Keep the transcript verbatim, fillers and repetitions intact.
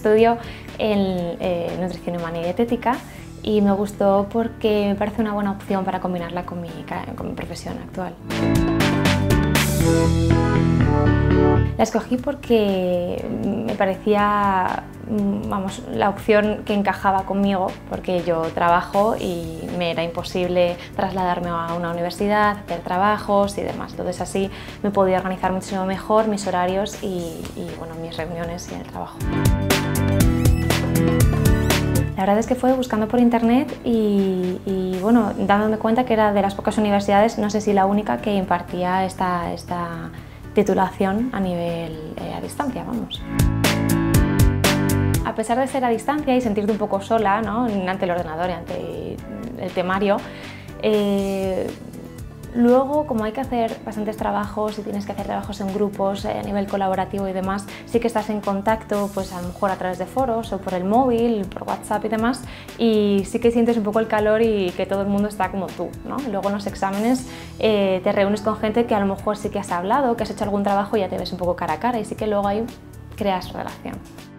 estudio en eh, Nutrición Humana y Dietética y me gustó porque me parece una buena opción para combinarla con mi, con mi profesión actual. La escogí porque me parecía, vamos, la opción que encajaba conmigo, porque yo trabajo y me era imposible trasladarme a una universidad, hacer trabajos y demás. Entonces así me podía organizar muchísimo mejor mis horarios y, y bueno, mis reuniones y el trabajo. La verdad es que fue buscando por internet y, y bueno, dándome cuenta que era de las pocas universidades, no sé si la única, que impartía esta, esta titulación a nivel eh, a distancia, vamos. A pesar de ser a distancia y sentirte un poco sola, ¿no?, ante el ordenador y ante el temario, eh, luego, como hay que hacer bastantes trabajos y tienes que hacer trabajos en grupos a nivel colaborativo y demás, sí que estás en contacto, pues a lo mejor a través de foros o por el móvil, por WhatsApp y demás, y sí que sientes un poco el calor y que todo el mundo está como tú, ¿no? Luego en los exámenes eh, te reúnes con gente que a lo mejor sí que has hablado, que has hecho algún trabajo y ya te ves un poco cara a cara y sí que luego ahí creas relación.